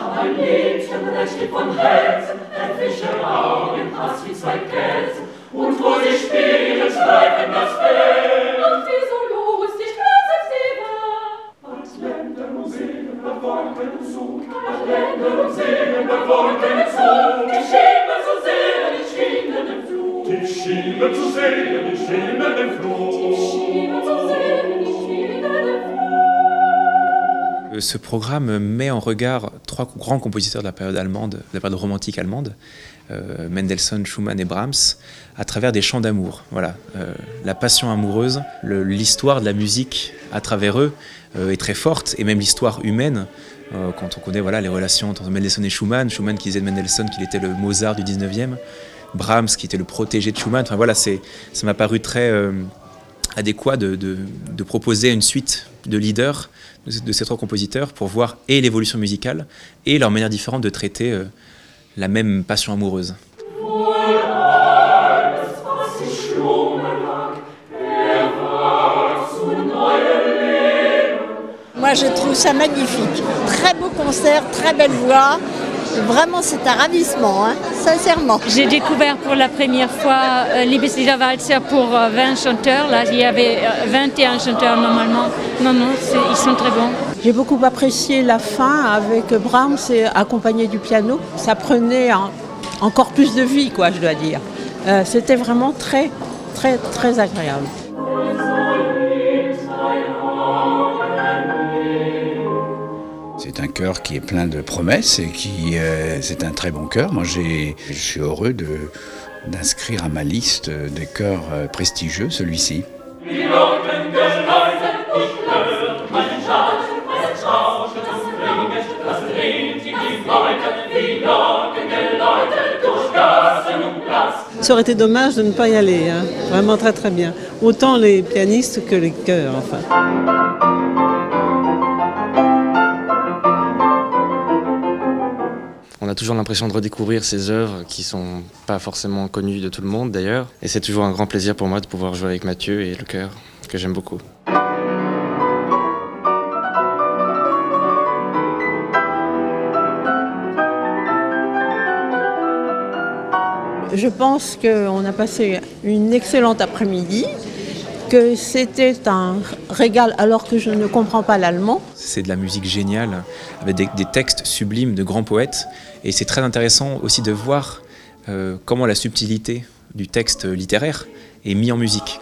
an mein Mädchen, richtig von Herzen, elfische Augen, hast wie zwei Käsen, und wo sie spielen, schreiben das Fell. Und wie so lustig, ganzes Leben. Als Länder und Seen, nach Wolken und Zug, als Länder und Seen, nach Wolken und Zug, die Schimmer zu sehen, die Schimmer im Flug. Die Schimmer zu sehen, die Schimmer im Flug. Die Schimmer zu sehen, die Schimmer im Flug. Ce programme met en regard trois grands compositeurs de la période allemande, de la période romantique allemande, Mendelssohn, Schumann et Brahms, à travers des chants d'amour. Voilà, la passion amoureuse, l'histoire de la musique à travers eux est très forte, et même l'histoire humaine, quand on connaît voilà, les relations entre Mendelssohn et Schumann, Schumann qui disait de Mendelssohn qu'il était le Mozart du 19e, Brahms qui était le protégé de Schumann, enfin voilà, ça m'a paru très adéquat de proposer une suite de leaders de ces trois compositeurs pour voir et l'évolution musicale et leur manière différente de traiter la même passion amoureuse. Moi je trouve ça magnifique, très beau concert, très belle voix, vraiment c'est un ravissement, hein, sincèrement. J'ai découvert pour la première fois Liebeslieder Walzer pour 20 chanteurs, là il y avait 21 chanteurs normalement. Non, ils sont très bons. J'ai beaucoup apprécié la fin avec Brahms et accompagné du piano. Ça prenait encore plus de vie, quoi, je dois dire. C'était vraiment très, très, très agréable. C'est un chœur qui est plein de promesses et qui c'est un très bon chœur. Moi, je suis heureux d'inscrire à ma liste des chœurs prestigieux celui-ci. Ça aurait été dommage de ne pas y aller, hein. Vraiment très très bien. Autant les pianistes que les chœurs, enfin. On a toujours l'impression de redécouvrir ces œuvres qui sont pas forcément connues de tout le monde d'ailleurs. Et c'est toujours un grand plaisir pour moi de pouvoir jouer avec Mathieu et le chœur, que j'aime beaucoup. Je pense qu'on a passé une excellente après-midi, que c'était un régal alors que je ne comprends pas l'allemand. C'est de la musique géniale, avec des textes sublimes de grands poètes. Et c'est très intéressant aussi de voir comment la subtilité du texte littéraire est mise en musique.